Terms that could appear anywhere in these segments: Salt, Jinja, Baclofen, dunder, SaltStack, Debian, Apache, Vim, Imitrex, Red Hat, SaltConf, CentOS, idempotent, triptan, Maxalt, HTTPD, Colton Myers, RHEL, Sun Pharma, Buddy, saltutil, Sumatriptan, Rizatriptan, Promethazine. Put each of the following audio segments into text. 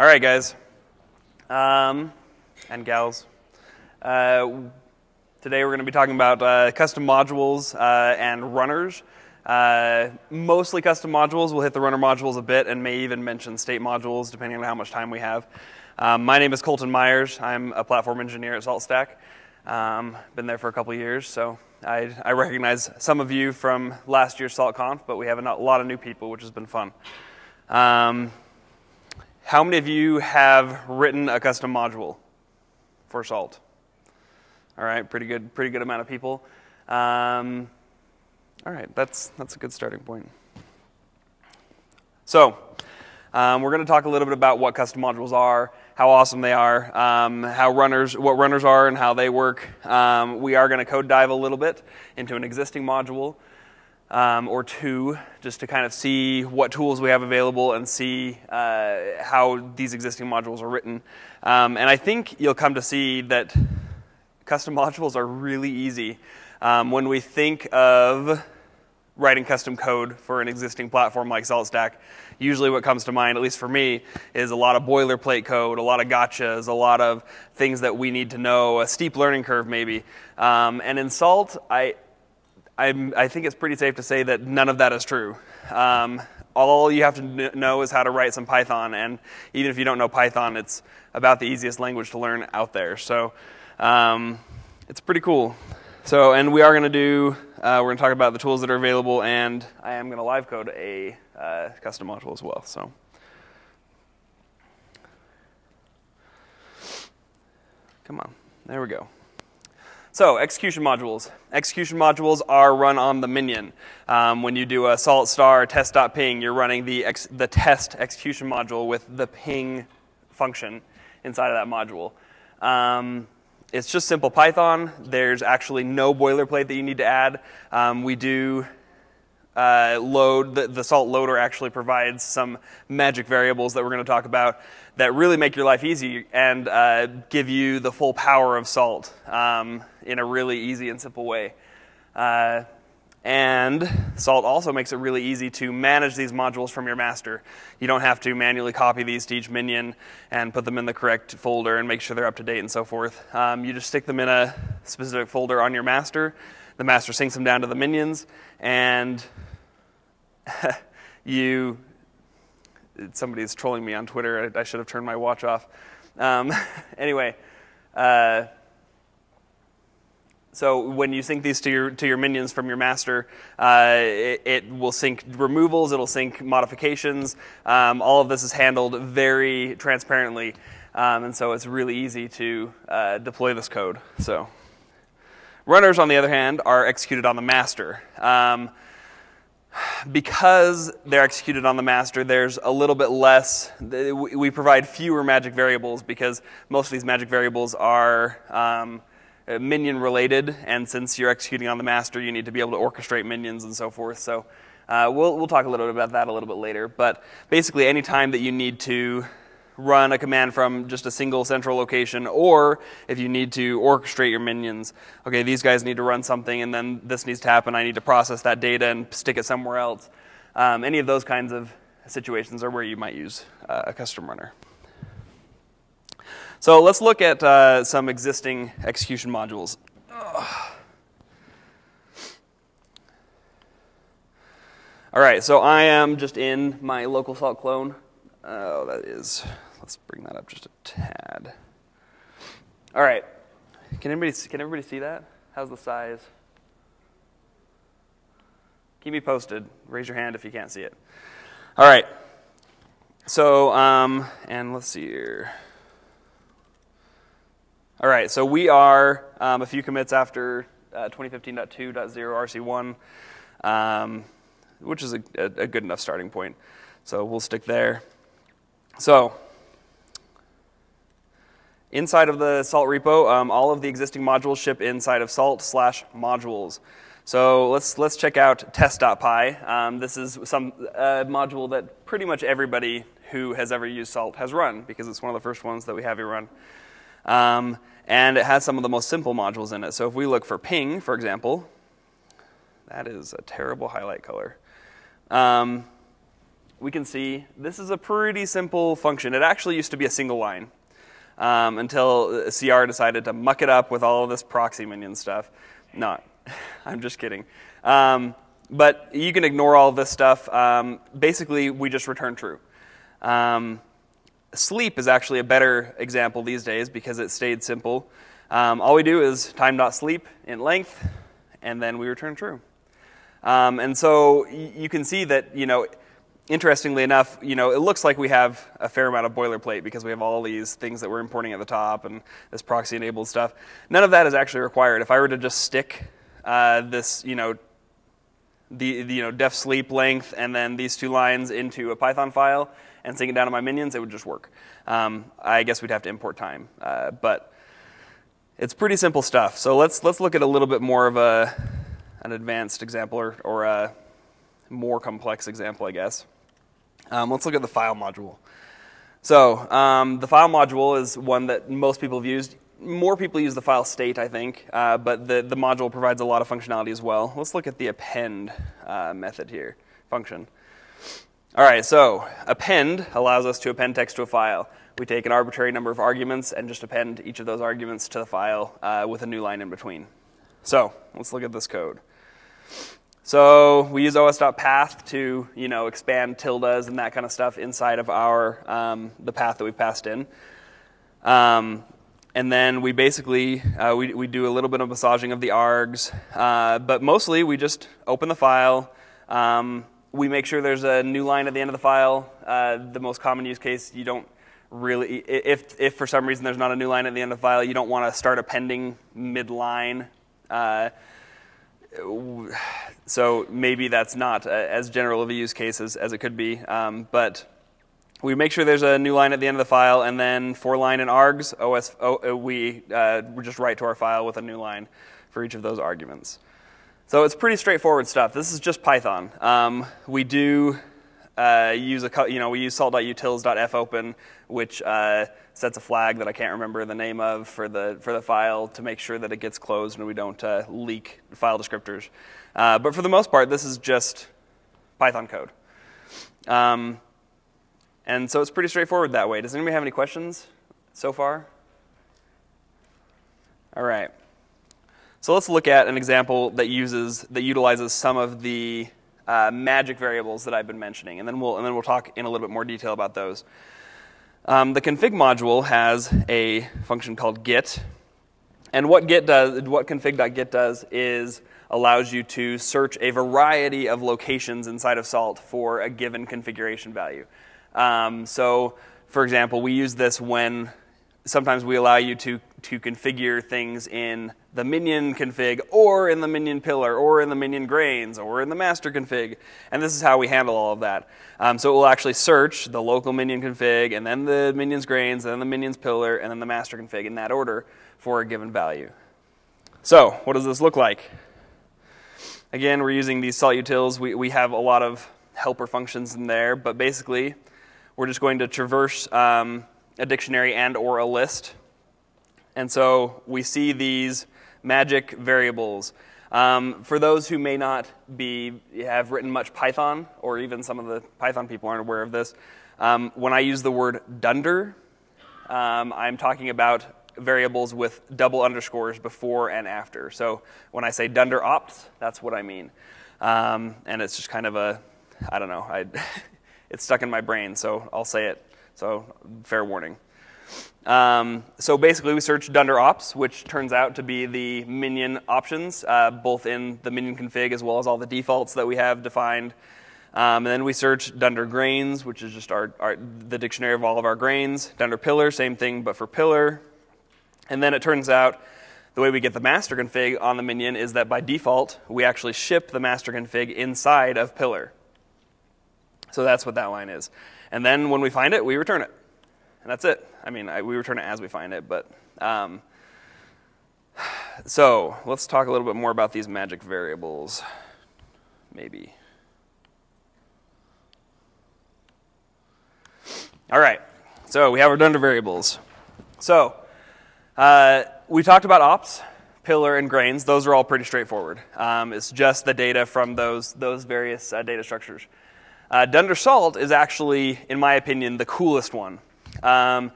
All right, guys and gals. Today we're going to be talking about custom modules and runners. Mostly custom modules. We'll hit the runner modules a bit and may even mention state modules depending on how much time we have. My name is Colton Myers. I'm a platform engineer at SaltStack. Been there for a couple years, so I recognize some of you from last year's SaltConf, but we have a lot of new people, which has been fun. How many of you have written a custom module for Salt? All right, pretty good amount of people. All right, that's a good starting point. So we're going to talk a little bit about what custom modules are, how awesome they are, what runners are, and how they work. We are going to code dive a little bit into an existing module or two, just to kind of see what tools we have available and see how these existing modules are written. And I think you'll come to see that custom modules are really easy. When we think of writing custom code for an existing platform like SaltStack, usually what comes to mind, at least for me, is a lot of boilerplate code, a lot of gotchas, a lot of things that we need to know, a steep learning curve maybe. And in Salt, I think it's pretty safe to say that none of that is true. All you have to know is how to write some Python, and even if you don't know Python, it's about the easiest language to learn out there. So it's pretty cool. So, and we are going to do, we're going to talk about the tools that are available, and I am going to live code a custom module as well. So, come on, there we go. So, execution modules. Execution modules are run on the minion. When you do a salt star test.ping, you're running the test execution module with the ping function inside of that module. It's just simple Python. There's actually no boilerplate that you need to add. We do load, the salt loader actually provides some magic variables that we're going to talk about that really make your life easy and give you the full power of salt in a really easy and simple way. And Salt also makes it really easy to manage these modules from your master. You don't have to manually copy these to each minion and put them in the correct folder and make sure they're up to date and so forth. You just stick them in a specific folder on your master. The master syncs them down to the minions, and you... Somebody's trolling me on Twitter. I should have turned my watch off. Anyway... So when you sync these to your minions from your master, it will sync removals, it'll sync modifications. All of this is handled very transparently, and so it's really easy to deploy this code. So, runners, on the other hand, are executed on the master. Because they're executed on the master, there's a little bit less, we provide fewer magic variables because most of these magic variables are minion related, and since you're executing on the master, you need to be able to orchestrate minions and so forth. So we'll talk a little bit about that a little bit later. But basically, any time that you need to run a command from just a single central location, or if you need to orchestrate your minions, okay, these guys need to run something, and then this needs to happen. I need to process that data and stick it somewhere else. Any of those kinds of situations are where you might use a custom runner. So let's look at some existing execution modules. All right, so I am just in my local Salt clone. Oh, that is, let's bring that up just a tad. All right, can everybody see that? How's the size? Keep me posted. Raise your hand if you can't see it. All right, so, and let's see here. All right, so we are a few commits after 2015.2.0 RC1, which is a good enough starting point. So we'll stick there. So inside of the Salt repo, all of the existing modules ship inside of salt/modules. So let's check out test.py. This is some module that pretty much everybody who has ever used Salt has run because it's one of the first ones that we have you run. And it has some of the most simple modules in it. So if we look for ping, for example, that is a terrible highlight color. we can see this is a pretty simple function. It actually used to be a single line until CR decided to muck it up with all of this proxy minion stuff. No, I'm just kidding. But you can ignore all this stuff. Basically, we just return true. Sleep is actually a better example these days because it stayed simple. All we do is time.sleep in length, and then we return true. And so you can see that, interestingly enough, it looks like we have a fair amount of boilerplate because we have all these things that we're importing at the top and this proxy-enabled stuff. None of that is actually required. If I were to just stick this, def sleep length and then these two lines into a Python file and sync it down to my minions, it would just work. I guess we'd have to import time, but it's pretty simple stuff. So let's look at a little bit more of an advanced example or a more complex example, I guess. Let's look at the file module. So the file module is one that most people have used. More people use the file state, I think, but the module provides a lot of functionality as well. Let's look at the append method here, function. All right, so append allows us to append text to a file. We take an arbitrary number of arguments and just append each of those arguments to the file with a new line in between. So let's look at this code. So we use os.path to expand tildes and that kind of stuff inside of our the path that we passed in, and then we basically we do a little bit of massaging of the args, but mostly we just open the file. We make sure there's a new line at the end of the file. The most common use case, you don't really, if for some reason there's not a new line at the end of the file, you don't want to start appending mid-line. So maybe that's not as general of a use case as it could be, but we make sure there's a new line at the end of the file, and then for line and args, we just write to our file with a new line for each of those arguments. So it's pretty straightforward stuff. This is just Python. We do use we use salt.utils.fopen, which sets a flag that I can't remember the name of for the file to make sure that it gets closed and we don't leak file descriptors. But for the most part, this is just Python code, and so it's pretty straightforward that way. Does anybody have any questions so far? All right. So let's look at an example that utilizes some of the magic variables that I've been mentioning, and then we'll talk in a little bit more detail about those. The config module has a function called git, and what config.git does is allows you to search a variety of locations inside of Salt for a given configuration value. So, for example, we use this when sometimes we allow you to configure things in the minion config, or in the minion pillar, or in the minion grains, or in the master config. And this is how we handle all of that. So it will actually search the local minion config, and then the minions grains, and then the minions pillar, and then the master config in that order for a given value. So what does this look like? Again, we're using these salt utils. We have a lot of helper functions in there, but basically we're just going to traverse a dictionary and or a list. And so we see these magic variables. For those who may not have written much Python, or even some of the Python people aren't aware of this, when I use the word dunder, I'm talking about variables with double underscores before and after. So when I say dunder opts, that's what I mean. And it's just kind of a, I don't know, it's stuck in my brain, so I'll say it. So fair warning. So basically we search dunder ops, which turns out to be the minion options, both in the minion config as well as all the defaults that we have defined. And then we search dunder grains, which is just the dictionary of all of our grains. Dunder pillar, same thing but for pillar. And then it turns out the way we get the master config on the minion is that by default we actually ship the master config inside of pillar. So that's what that line is. And then when we find it, we return it. And that's it. I mean, we return it as we find it, but. So let's talk a little bit more about these magic variables, maybe. All right, so we have our dunder variables. So we talked about ops, pillar, and grains. Those are all pretty straightforward. It's just the data from those various data structures. Dunder Salt is actually, in my opinion, the coolest one.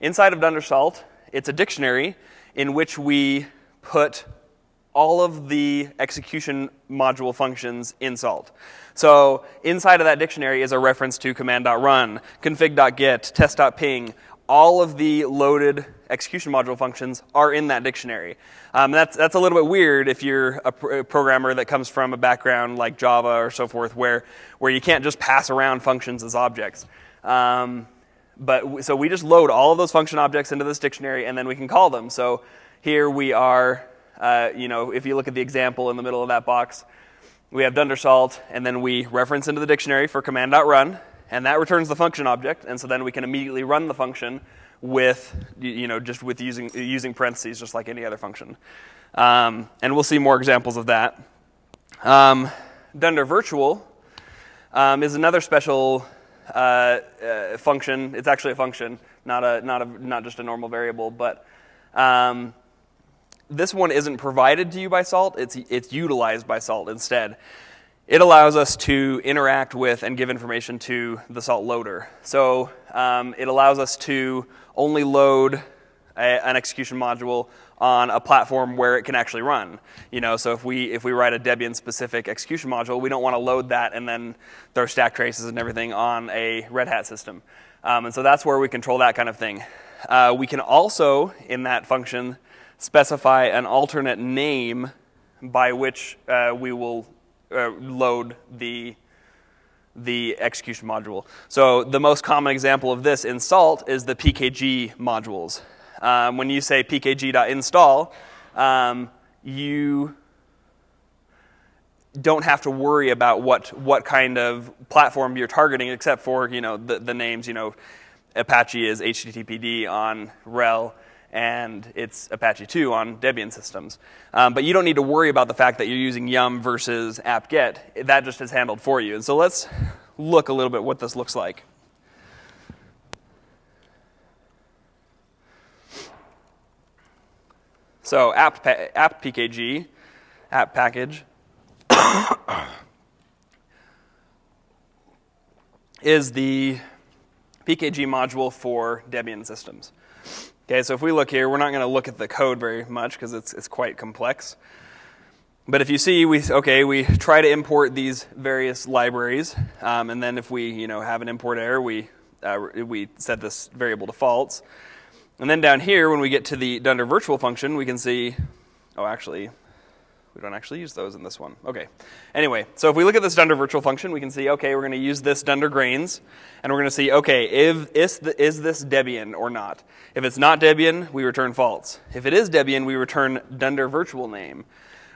Inside of Dunder Salt, it's a dictionary in which we put all of the execution module functions in Salt. So inside of that dictionary is a reference to command.run, config.get, test.ping. All of the loaded execution module functions are in that dictionary. That's a little bit weird if you're a programmer that comes from a background like Java or so forth, where you can't just pass around functions as objects. So we just load all of those function objects into this dictionary, and then we can call them. So here we are. If you look at the example in the middle of that box, we have Dunder Salt, and then we reference into the dictionary for command.run. And that returns the function object, and so then we can immediately run the function with, just with using parentheses, just like any other function. And we'll see more examples of that. Dunder Virtual is another special function. It's actually a function, not just a normal variable. But this one isn't provided to you by Salt. It's utilized by Salt instead. It allows us to interact with and give information to the Salt loader. So it allows us to only load an execution module on a platform where it can actually run. So if we write a Debian-specific execution module, we don't want to load that and then throw stack traces and everything on a Red Hat system. And so that's where we control that kind of thing. We can also, in that function, specify an alternate name by which we will load the execution module. So the most common example of this in Salt is the PKG modules. When you say pkg.install, you don't have to worry about what kind of platform you're targeting, except for the names. Apache is HTTPD on RHEL. And it's Apache 2 on Debian systems. But you don't need to worry about the fact that you're using yum versus apt-get. That just is handled for you. And so let's look a little bit what this looks like. So apt-pkg, apt-package, is the pkg module for Debian systems. Okay, so if we look here, we're not going to look at the code very much because it's quite complex. But if you see, we try to import these various libraries, and then if we have an import error, we set this variable to false. And then down here, when we get to the Dunder virtual function, we can see, oh, actually, we don't actually use those in this one. Okay. Anyway, so if we look at this Dunder virtual function, we can see, okay, we're going to use this Dunder grains, and we're going to see, okay, is this Debian or not? If it's not Debian, we return false. If it is Debian, we return Dunder virtual name,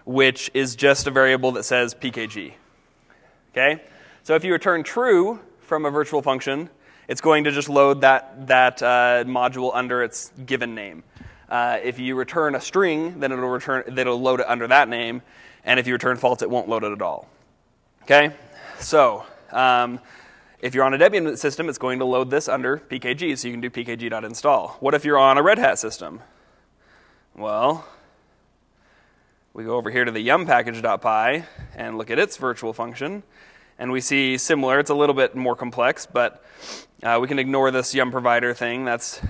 which is just a variable that says pkg. Okay. So if you return true from a virtual function, it's going to just load that module under its given name. If you return a string, then it'll load it under that name, and if you return false, it won't load it at all. Okay, so if you're on a Debian system, it's going to load this under pkg, so you can do pkg.install. What if you're on a Red Hat system? Well, we go over here to the yum package.py and look at its virtual function, and we see similar. It's a little bit more complex, but we can ignore this yum provider thing. That's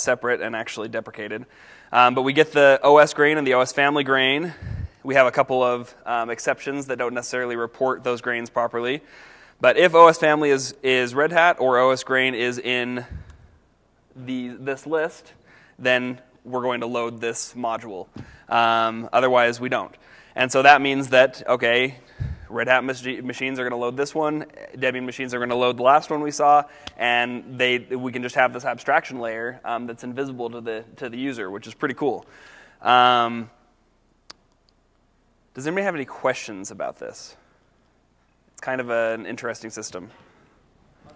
separate and actually deprecated. But we get the OS grain and the OS family grain. We have a couple of exceptions that don't necessarily report those grains properly. But if OS family is Red Hat or OS grain is in this list, then we're going to load this module. Otherwise, we don't. And so that means that, okay, Red Hat machines are going to load this one, Debian machines are going to load the last one we saw, and we can just have this abstraction layer that's invisible to the user, which is pretty cool. Does anybody have any questions about this? It's kind of an interesting system. I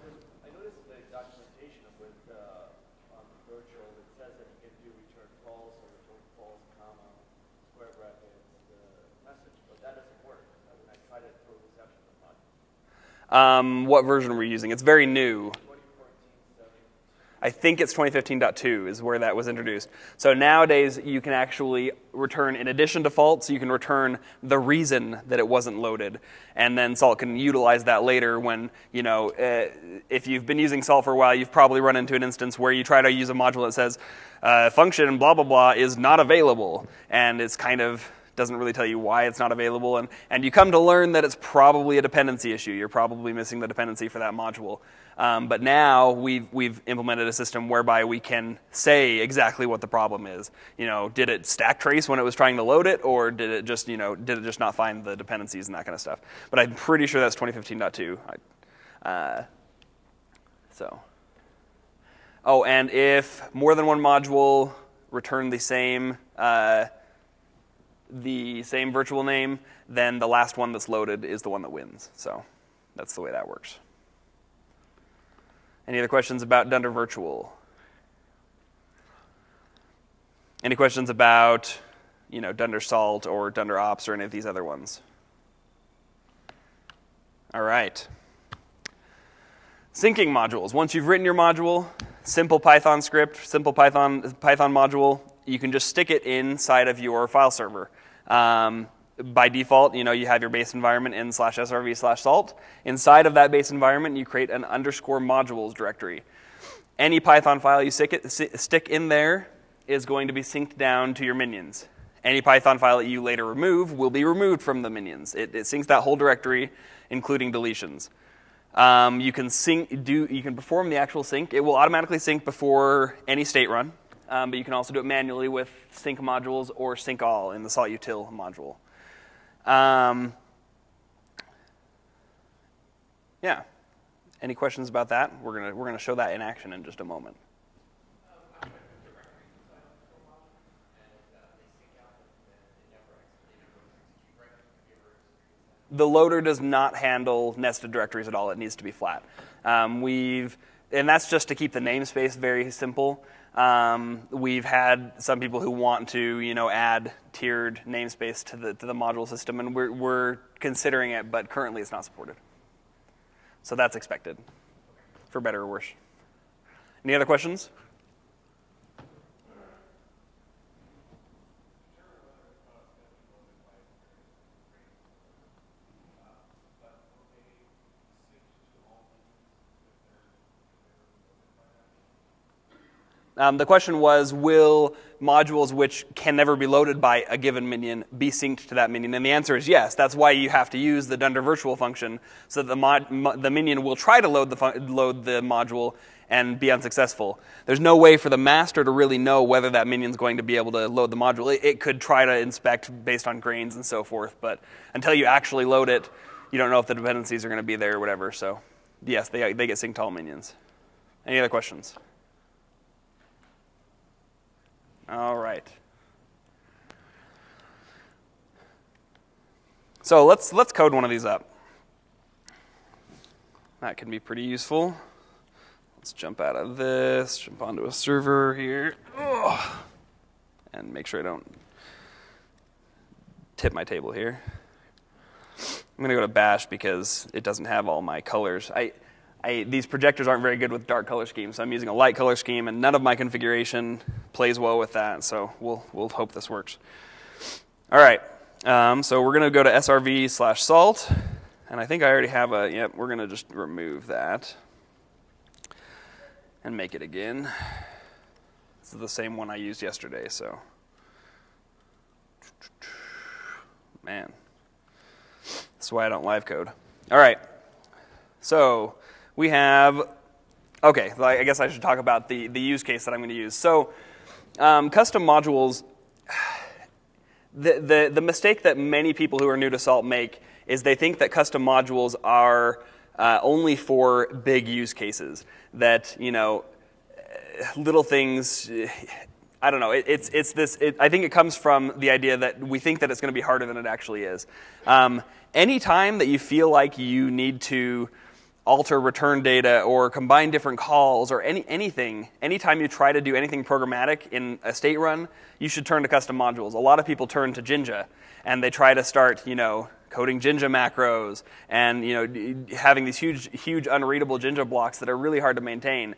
noticed the documentation with on the virtual, it says that you can do return false or return false, comma, square bracket, the message, but that doesn't work. What version were you using? It's very new. I think it's 2015.2 is where that was introduced. So nowadays, you can actually return, in addition to faults, you can return the reason that it wasn't loaded. And then Salt can utilize that later when, you know, if you've been using Salt for a while, you've probably run into an instance where you try to use a module that says, function blah, blah, blah is not available. And it's kind of doesn't really tell you why it's not available. And you come to learn that it's probably a dependency issue. You're probably missing the dependency for that module. But now we've implemented a system whereby we can say exactly what the problem is. You know, did it stack trace when it was trying to load it, or did it just, you know, did it just not find the dependencies and that kind of stuff? But I'm pretty sure that's 2015.2. Oh, and if more than one module return the same virtual name, then the last one that's loaded is the one that wins. So that's the way that works. Any other questions about Dunder Virtual? Any questions about, you know, Dunder Salt or Dunder Ops or any of these other ones? All right. Syncing modules. Once you've written your module, simple Python script, simple Python module, you can just stick it inside of your file server. By default, you know, you have your base environment in /srv/salt. Inside of that base environment, you create an _modules directory. Any Python file you stick in there is going to be synced down to your minions. Any Python file that you later remove will be removed from the minions. It syncs that whole directory, including deletions. You can perform the actual sync. It will automatically sync before any state run, but you can also do it manually with sync modules or sync all in the Salt util module. Yeah. Any questions about that? We're gonna show that in action in just a moment. The loader does not handle nested directories at all. It needs to be flat. And that's just to keep the namespace very simple. We've had some people who want to, you know, add tiered namespace to the module system, and we're considering it, but currently it's not supported. So that's expected, for better or worse. Any other questions? The question was, will modules which can never be loaded by a given minion be synced to that minion? And the answer is yes. That's why you have to use the Dunder virtual function, so that the minion will try to load the module and be unsuccessful. There's no way for the master to really know whether that minion's going to be able to load the module. It could try to inspect based on grains and so forth, but until you actually load it, you don't know if the dependencies are going to be there or whatever. So yes, they get synced to all minions. Any other questions? All right. So let's code one of these up. That can be pretty useful. Let's jump out of this, jump onto a server here, and make sure I don't tip my table here. I'm gonna go to bash because it doesn't have all my colors. These projectors aren't very good with dark color schemes, so I'm using a light color scheme, and none of my configuration plays well with that, so we'll hope this works. All right, so we're going to go to srv/salt, and I think I already have a, yep, we're going to just remove that and make it again. This is the same one I used yesterday, so. Man, that's why I don't live code. All right, so we have, okay, I guess I should talk about the use case that I'm going to use. So custom modules, the mistake that many people who are new to Salt make is they think that custom modules are only for big use cases, that, you know, little things, I don't know, I think it comes from the idea that we think that it's going to be harder than it actually is. Any time that you feel like you need to alter return data or combine different calls or anything, anytime you try to do anything programmatic in a state run, you should turn to custom modules. A lot of people turn to Jinja, and they try to start, you know, coding Jinja macros and, you know, having these huge unreadable Jinja blocks that are really hard to maintain.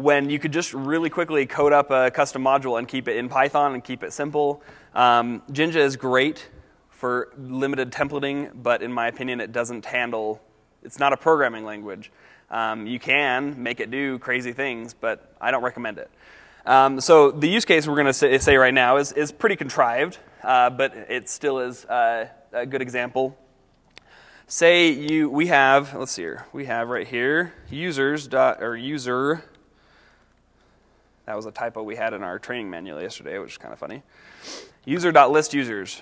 when you could just really quickly code up a custom module and keep it in Python and keep it simple. Jinja is great for limited templating, but in my opinion, it doesn't handle, it's not a programming language. You can make it do crazy things, but I don't recommend it. So the use case we're going to say right now is pretty contrived, but it still is a good example. Say we have, let's see here, we have right here user, that was a typo we had in our training manual yesterday, which is kind of funny, user.listUsers.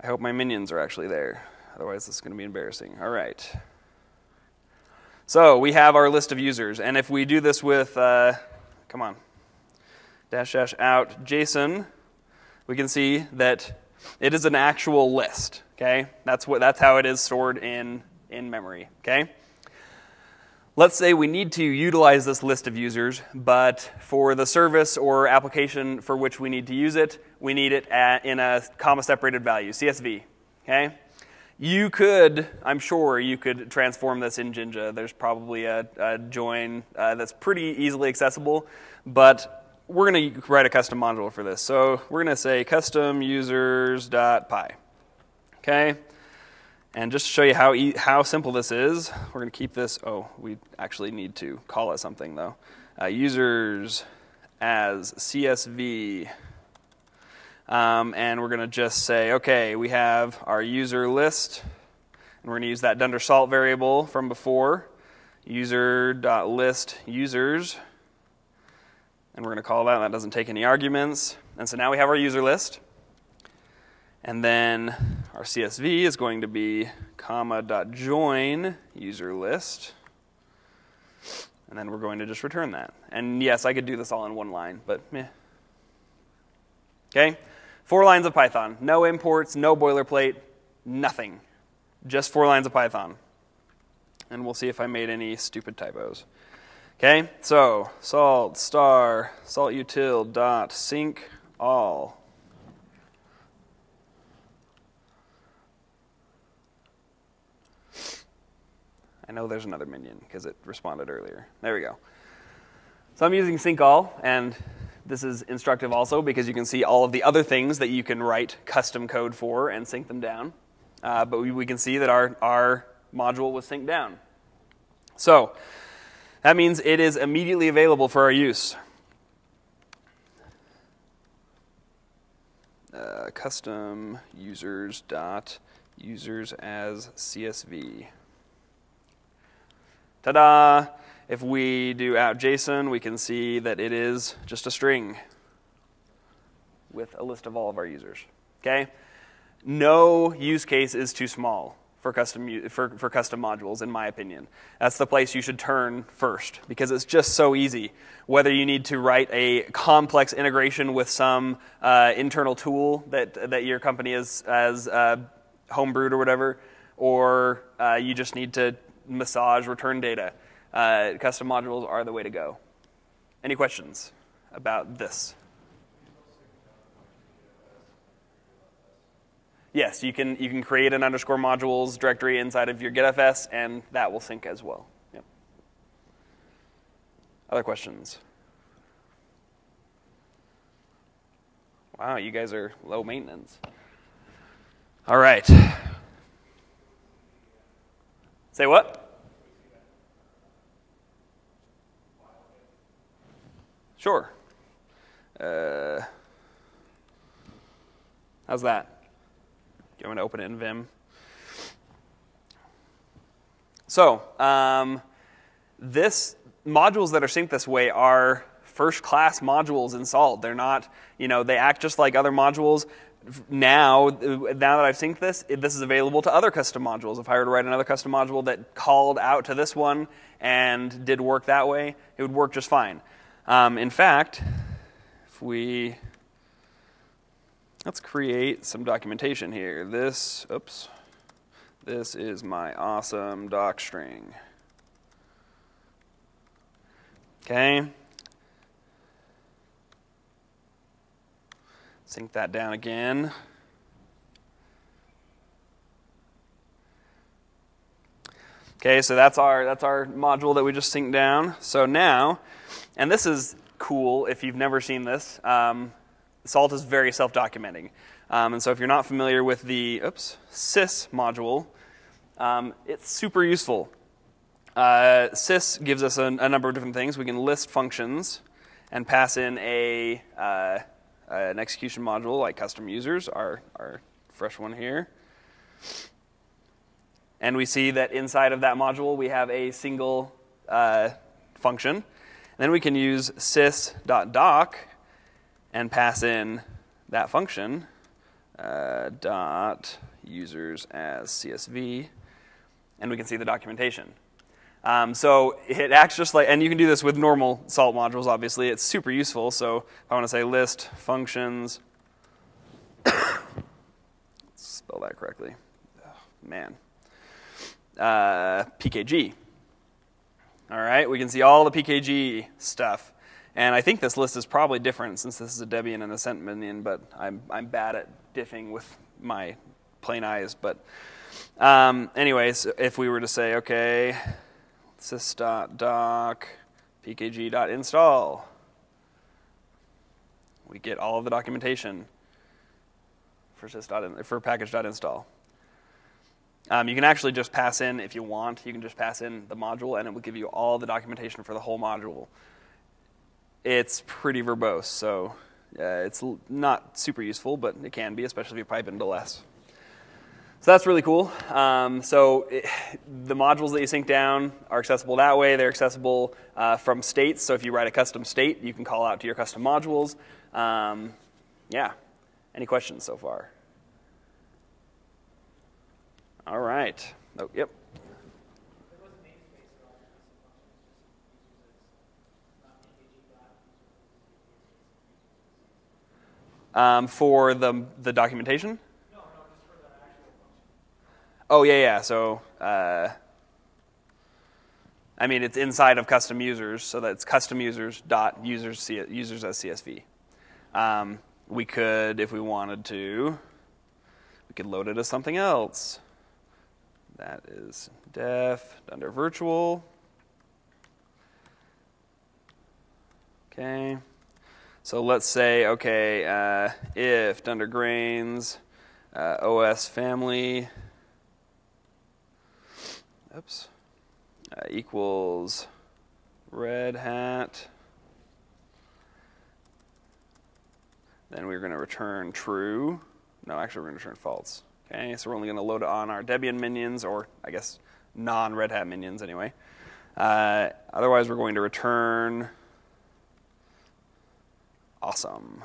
I hope my minions are actually there, otherwise this is going to be embarrassing. All right. So we have our list of users, and if we do this with, come on, dash dash out JSON, we can see that it is an actual list, okay? That's how it is stored in memory, okay? Let's say we need to utilize this list of users, but for the service or application for which we need to use it, we need it in a comma-separated value, CSV, okay? You could, I'm sure, you could transform this in Jinja. There's probably a join that's pretty easily accessible, but we're going to write a custom module for this. So we're going to say custom users.py, okay? And just to show you how simple this is, we're going to keep this, oh, we actually need to call it something though. Users as CSV, and we're going to just say, okay, we have our user list, and we're going to use that dunder salt variable from before, user.list users. And we're going to call that, that doesn't take any arguments. And so now we have our user list. And then our CSV is going to be comma.join user list. And then we're going to just return that. And yes, I could do this all in one line, but meh. Okay? 4 lines of Python. No imports, no boilerplate, nothing. Just 4 lines of Python. And we'll see if I made any stupid typos. Okay, so salt star saltutil dot sync all. I know there's another minion because it responded earlier. There we go. So I'm using sync all, and this is instructive also because you can see all of the other things that you can write custom code for and sync them down. But we can see that our module was synced down. So that means it is immediately available for our use. Custom users dot users as CSV. Ta-da! If we do out JSON, we can see that it is just a string with a list of all of our users. Okay? No use case is too small for custom modules, in my opinion. That's the place you should turn first, because it's just so easy. Whether you need to write a complex integration with some internal tool that your company has homebrewed or whatever, or you just need to massage return data, custom modules are the way to go. Any questions about this? Yes, you can create an underscore modules directory inside of your getfs, and that will sync as well. Yep. Other questions? Wow, you guys are low maintenance. All right. Say what? Sure. How's that? I'm going to open it in Vim. So this modules that are synced this way are first-class modules in Salt. They're not, you know, they act just like other modules. Now that I've synced this, this is available to other custom modules. If I were to write another custom module that called out to this one and did work that way, it would work just fine. In fact, if we let's create some documentation here. This, oops, this is my awesome doc string. Okay. Sync that down again. Okay, so that's our module that we just synced down. So now, and this is cool if you've never seen this. Salt is very self-documenting, and so if you're not familiar with the sys module, it's super useful. Sys gives us a number of different things. We can list functions and pass in a an execution module like custom users, our fresh one here. And we see that inside of that module we have a single function. And then we can use sys.doc and pass in that function dot users as CSV, and we can see the documentation. So it acts just like, and you can do this with normal Salt modules, obviously. It's super useful. So if I want to say list functions, let's spell that correctly. Oh, man. PKG. All right, we can see all the PKG stuff. And I think this list is probably different since this is a Debian and a CentOS, but I'm bad at diffing with my plain eyes. But anyways, if we were to say, okay, sys.doc pkg.install, we get all of the documentation for package.install. You can actually just pass in, if you want, you can just pass in the module and it will give you all the documentation for the whole module. It's pretty verbose, so it's not super useful, but it can be, especially if you pipe into less. So that's really cool. The modules that you sync down are accessible that way. They're accessible from states, so if you write a custom state, you can call out to your custom modules. Yeah, any questions so far? All right. Oh, yep. For the documentation? No, no, just for the actual function. Oh, yeah, yeah. So, I mean, it's inside of custom users, so that's custom users dot users as CSV. We could, if we wanted to, we could load it as something else. That is def under virtual. Okay. So let's say, okay, if under grains, OS family, equals Red Hat, then we're going to return true. No, actually, we're going to return false. Okay, so we're only going to load it on our Debian minions, or I guess non-Red Hat minions anyway. Otherwise, we're going to return awesome.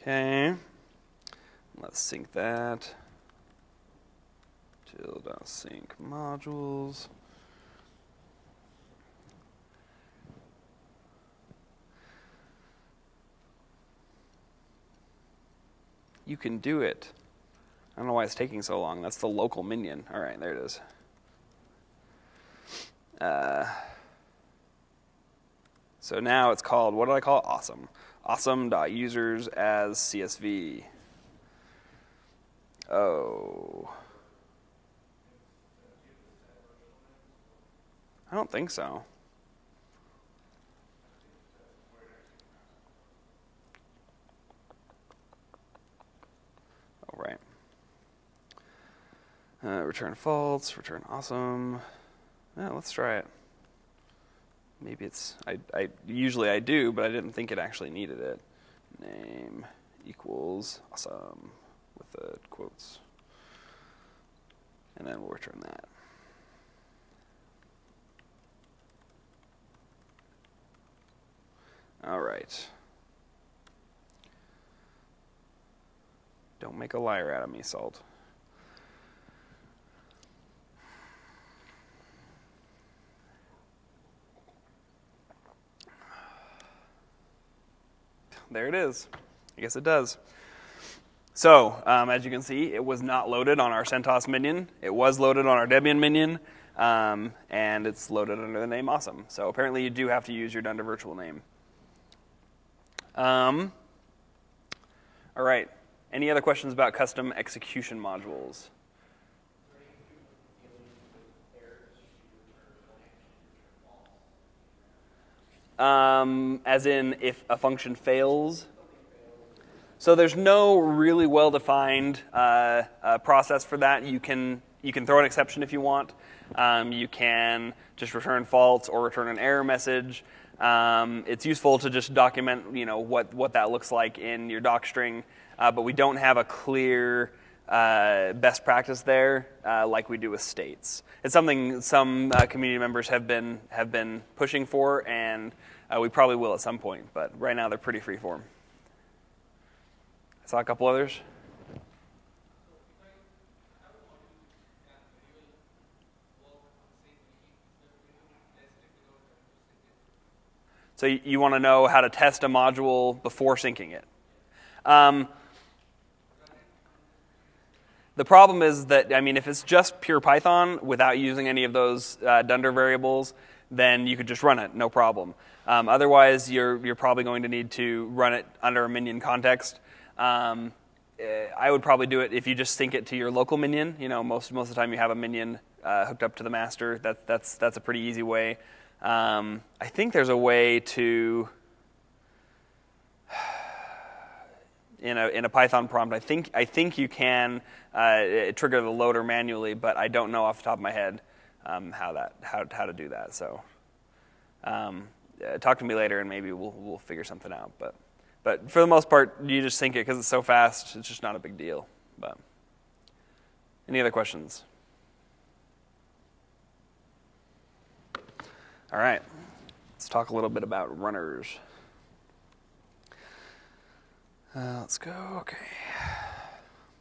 Okay, let's sync that. Till.sync modules. You can do it. I don't know why it's taking so long. That's the local minion. All right, there it is. So now it's called, what did I call it? Awesome. Awesome.users as CSV. Oh. I don't think so. All right. Return false, return awesome. Yeah, let's try it. Maybe it's, usually I do, but I didn't think it actually needed it. Name equals awesome with the quotes. And then we'll return that. All right. Don't make a liar out of me, Salt. There it is. I guess it does. So, as you can see, it was not loaded on our CentOS minion. It was loaded on our Debian minion, and it's loaded under the name awesome. So apparently you do have to use your dunder virtual name. All right. Any other questions about custom execution modules? as in if a function fails. So there's no really well-defined process for that. You can throw an exception if you want. You can just return false or return an error message. It's useful to just document, what that looks like in your docstring, but we don't have a clear best practice there like we do with states. It's something some community members have been pushing for, and we probably will at some point. But right now they're pretty freeform. I saw a couple others. So you want to know how to test a module before syncing it. The problem is that, if it's just pure Python without using any of those dunder variables, then you could just run it, no problem. Otherwise, you're probably going to need to run it under a minion context. I would probably do it if you just sync it to your local minion. Most of the time you have a minion hooked up to the master. That's a pretty easy way. I think there's a way to, in a Python prompt, I think you can trigger the loader manually, but I don't know off the top of my head how to do that. So talk to me later, and maybe we'll figure something out. But for the most part, you just sync it because it's so fast. It's just not a big deal. But any other questions? All right, let's talk a little bit about runners. Let's go. Okay.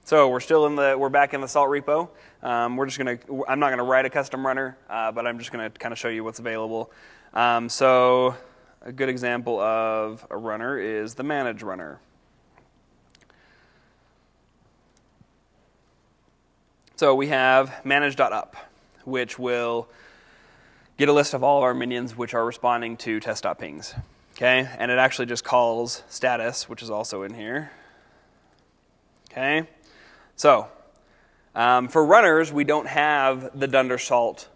So we're back in the Salt repo. I'm not gonna write a custom runner, but I'm just gonna kind of show you what's available. So a good example of a runner is the manage runner. So we have manage.up, which will get a list of all of our minions which are responding to test.pings. Okay, and it actually just calls status, which is also in here. Okay, so for runners, we don't have the dunder salt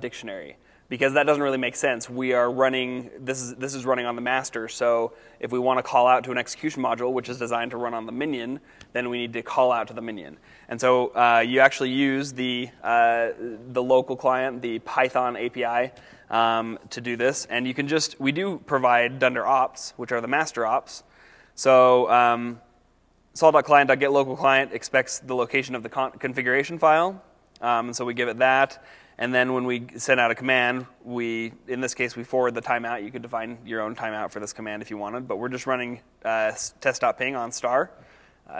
dictionary because that doesn't really make sense. We are running, this is running on the master, so if we want to call out to an execution module, which is designed to run on the minion, then we need to call out to the minion. And so you actually use the local client, the Python API, to do this, and you can just, we do provide dunder ops, which are the master ops. So salt.client.getLocalClient expects the location of the configuration file, and so we give it that, and then when we send out a command, in this case, we forward the timeout. You could define your own timeout for this command if you wanted, but we're just running test.ping on star,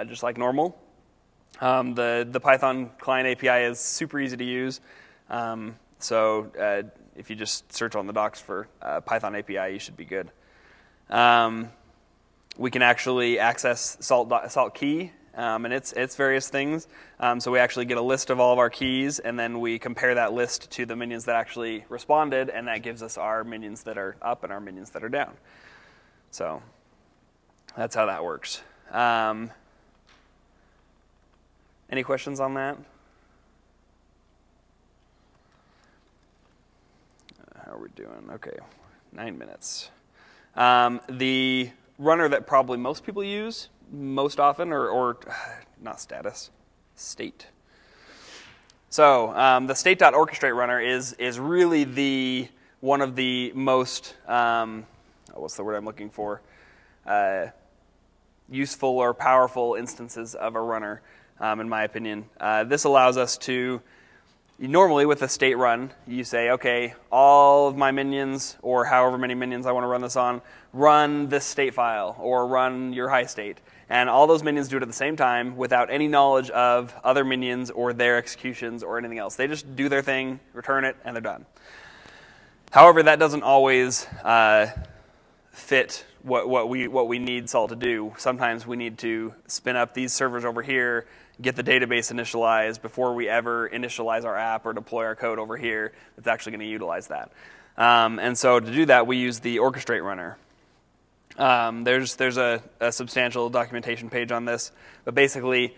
just like normal. The Python client API is super easy to use, if you just search on the docs for Python API, you should be good. We can actually access salt key and its various things. So we actually get a list of all of our keys, and then we compare that list to the minions that actually responded, and that gives us our minions that are up and our minions that are down. So that's how that works. Any questions on that? How are we doing? Okay, 9 minutes. The runner that probably most people use most often, or not status, state. So the state.orchestrate runner is really one of the most what's the word I'm looking for? Useful or powerful instances of a runner, in my opinion. This allows us to. Normally with a state run, you say, okay, all of my minions, or however many minions I want to run this on, run this state file, or run your high state. And all those minions do it at the same time without any knowledge of other minions or their executions or anything else. They just do their thing, return it, and they're done. However, that doesn't always fit what we need Salt to do. Sometimes we need to spin up these servers over here, get the database initialized before we ever initialize our app or deploy our code over here that's actually going to utilize that. And so to do that, we use the orchestrate runner. There's a substantial documentation page on this, but basically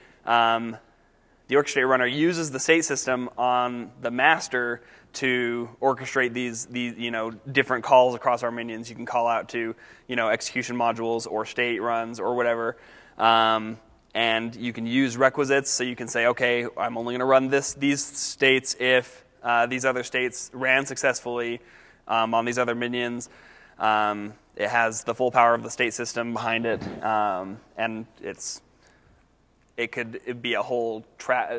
the orchestrator runner uses the state system on the master to orchestrate these different calls across our minions. You can call out to execution modules or state runs or whatever. And you can use requisites, so you can say, okay, I'm only going to run these states if these other states ran successfully on these other minions. It has the full power of the state system behind it, and it could be a whole track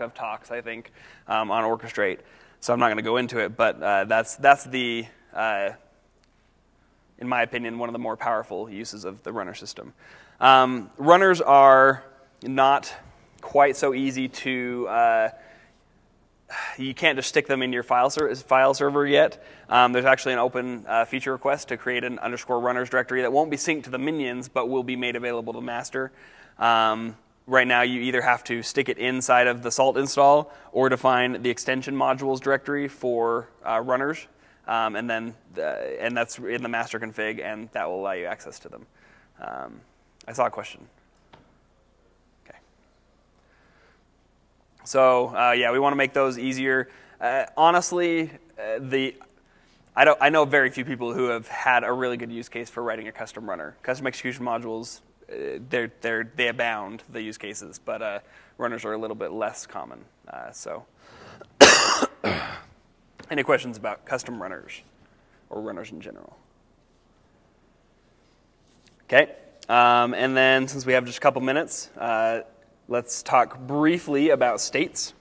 of talks, I think, on orchestrate. So I'm not going to go into it, but that's the in my opinion, one of the more powerful uses of the runner system. Runners are not quite so easy to, you can't just stick them in your file server yet. There's actually an open feature request to create an underscore runners directory that won't be synced to the minions, but will be made available to master. Right now, you either have to stick it inside of the salt install or define the extension modules directory for runners. And that's in the master config, and that will allow you access to them. I saw a question. Okay. So yeah, we want to make those easier. Honestly, I know very few people who have had a really good use case for writing a custom runner. Custom execution modules, they abound, the use cases, but runners are a little bit less common. So. Any questions about custom runners or runners in general? Okay, and then since we have just a couple minutes, let's talk briefly about states.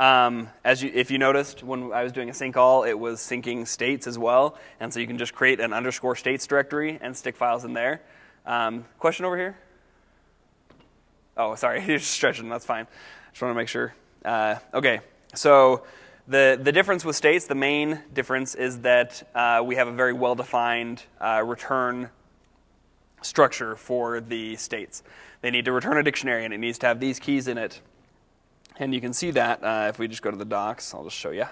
If you noticed, when I was doing a sync all, it was syncing states as well, and so you can just create an underscore states directory and stick files in there. Question over here? Oh, sorry, you're stretching, that's fine. Just want to make sure. Okay, so the difference with states, the main difference is that we have a very well-defined return structure for the states. They need to return a dictionary, and it needs to have these keys in it. And you can see that if we just go to the docs. I'll just show you.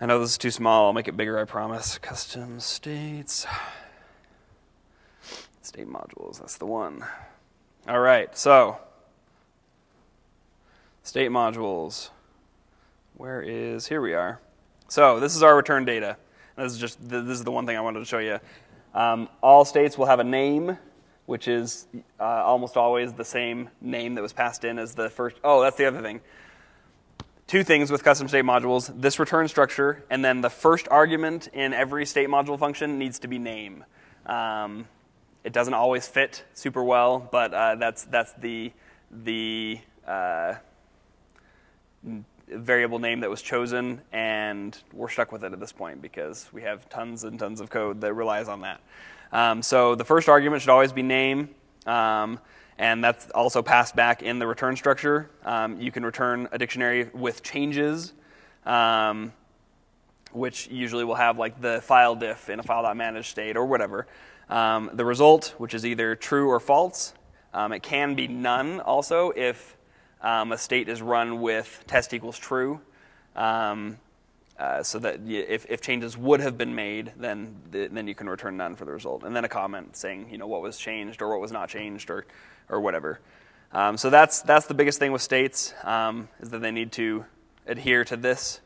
I know this is too small. I'll make it bigger, I promise. Custom states. State modules, that's the one. All right, so state modules. Where is, here we are. So this is our return data. And this is the one thing I wanted to show you. All states will have a name, which is almost always the same name that was passed in as the first. Oh, that's the other thing. Two things with custom state modules, this return structure, and then the first argument in every state module function needs to be name. It doesn't always fit super well, but that's the variable name that was chosen, and we're stuck with it at this point because we have tons and tons of code that relies on that. So the first argument should always be name, and that's also passed back in the return structure. You can return a dictionary with changes, which usually will have like the file diff in a file.manage state or whatever. The result, which is either true or false. It can be none also if a state is run with test equals true, so that if changes would have been made, then you can return none for the result, and then a comment saying what was changed or what was not changed or whatever. So that's the biggest thing with states, is that they need to adhere to this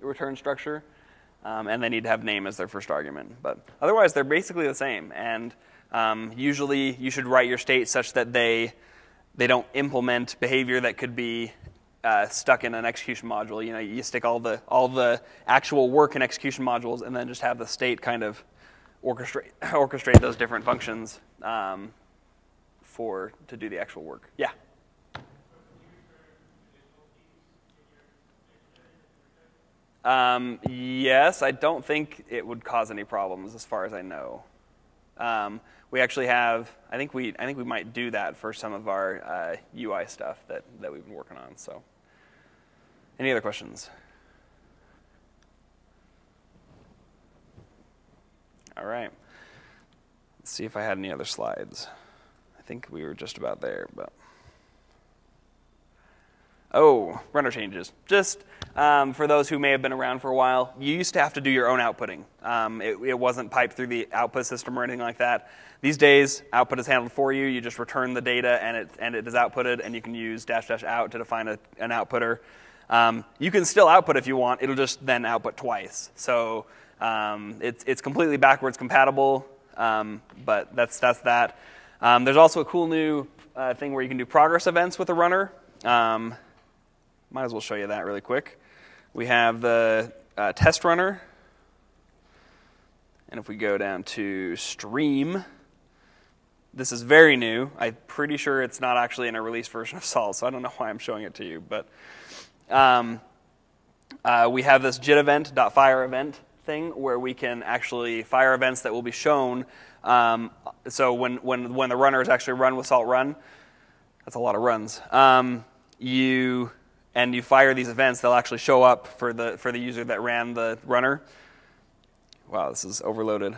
return structure, and they need to have name as their first argument. But otherwise, they're basically the same, and usually you should write your state such that they don't implement behavior that could be stuck in an execution module. You stick all the actual work in execution modules, and then just have the state kind of orchestrate those different functions to do the actual work. Yeah. Yes, I don't think it would cause any problems, as far as I know. We actually have, I think we might do that for some of our UI stuff that we've been working on. So, any other questions? All right. Let's see if I had any other slides. I think we were just about there, but Oh, runner changes. Just for those who may have been around for a while, you used to have to do your own outputting. It wasn't piped through the output system or anything like that. These days, output is handled for you. You just return the data, and it is outputted, and you can use --out to define an outputter. You can still output if you want. It'll just then output twice. So it's completely backwards compatible, but that's that. There's also a cool new thing where you can do progress events with a runner. Might as well show you that really quick. We have the test runner. And if we go down to stream, this is very new. I'm pretty sure it's not actually in a released version of Salt, so I don't know why I'm showing it to you. But we have this JIT event.fire event thing where we can actually fire events that will be shown. So when the runner is actually run with Salt Run, that's a lot of runs. You fire these events, they'll actually show up for the user that ran the runner. Wow, this is overloaded.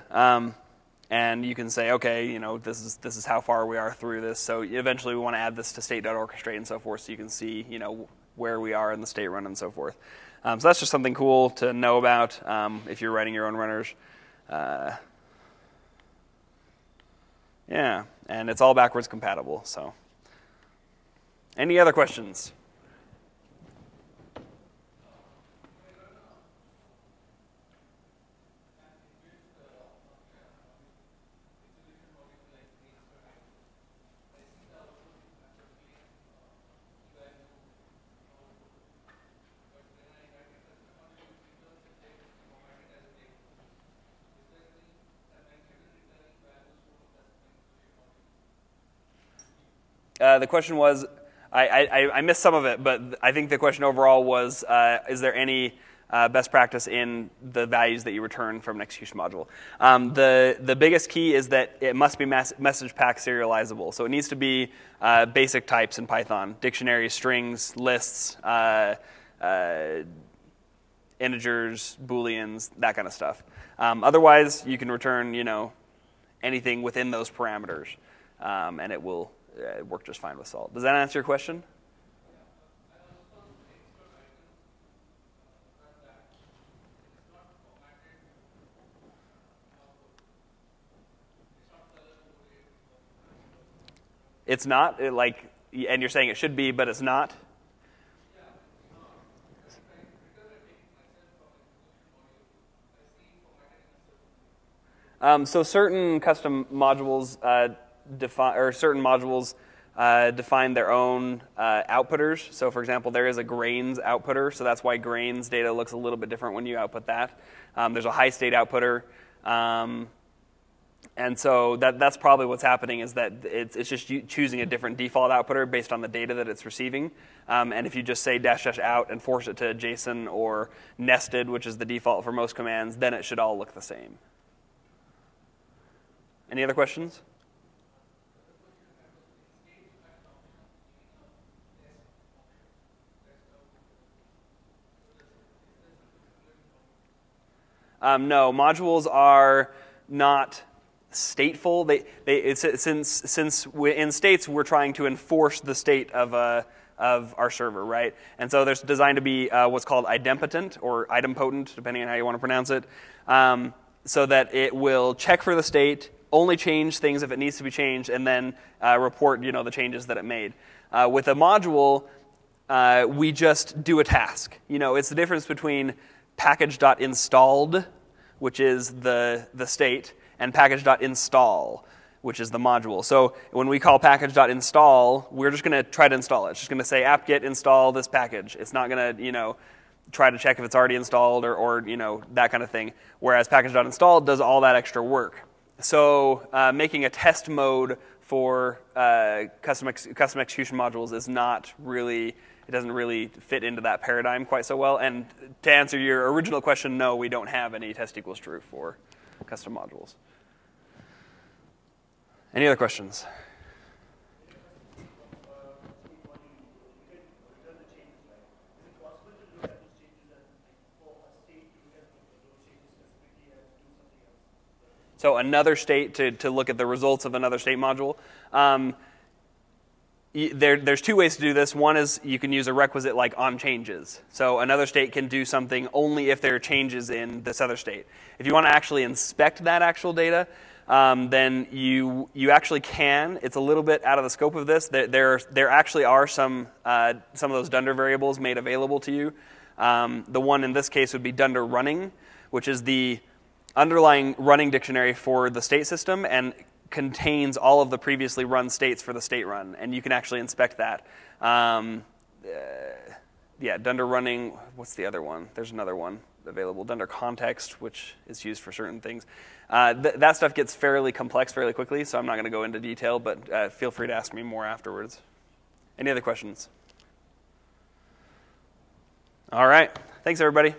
And you can say, okay, you know, this is how far we are through this. So eventually, we want to add this to state.orchestrate and so forth, so you can see, you know, where we are in the state run and so forth. So that's just something cool to know about if you're writing your own runners. Yeah, and it's all backwards compatible. So, any other questions? The question was, I missed some of it, but I think the question overall was, is there any best practice in the values that you return from an execution module? The biggest key is that it must be message pack serializable. So it needs to be basic types in Python: dictionaries, strings, lists, integers, booleans, that kind of stuff. Otherwise, you can return, you know, anything within those parameters, and it will work just fine with Salt. Does that answer your question? It's not like, and you're saying it should be, but it's not. So certain custom modules. Certain modules define their own outputters. So, for example, there is a grains outputter, so that's why grains data looks a little bit different when you output that. There's a high state outputter, and so that's probably what's happening, is that it's just choosing a different default outputter based on the data that it's receiving. And if you just say --out and force it to JSON or nested, which is the default for most commands, then it should all look the same. Any other questions? No, modules are not stateful. Since in states we're trying to enforce the state of our server, right? And so there's designed to be what's called idempotent or idempotent, depending on how you want to pronounce it, so that it will check for the state, only change things if it needs to be changed, and then report, you know, the changes that it made. With a module, we just do a task. You know, it's the difference between package.installed, which is the state, and package.install, which is the module. So when we call package.install, we're just going to try to install it. It's just going to say apt-get install this package. It's not going to, you know, try to check if it's already installed or you know, that kind of thing. Whereas package.install does all that extra work. So making a test mode for custom execution modules is not really. It doesn't really fit into that paradigm quite so well. And to answer your original question, no, we don't have any test=true for custom modules. Any other questions? So another state to look at the results of another state module. There's two ways to do this. One is you can use a requisite like on changes. So another state can do something only if there are changes in this other state. If you want to actually inspect that actual data, then you actually can. It's a little bit out of the scope of this. There actually are some of those dunder variables made available to you. The one in this case would be dunder running, which is the underlying running dictionary for the state system and contains all of the previously run states for the state run, and you can actually inspect that. Yeah, dunder running. What's the other one? There's another one available, dunder context, which is used for certain things. That stuff gets fairly complex fairly quickly, so I'm not going to go into detail, but feel free to ask me more afterwards. Any other questions? All right. Thanks, everybody.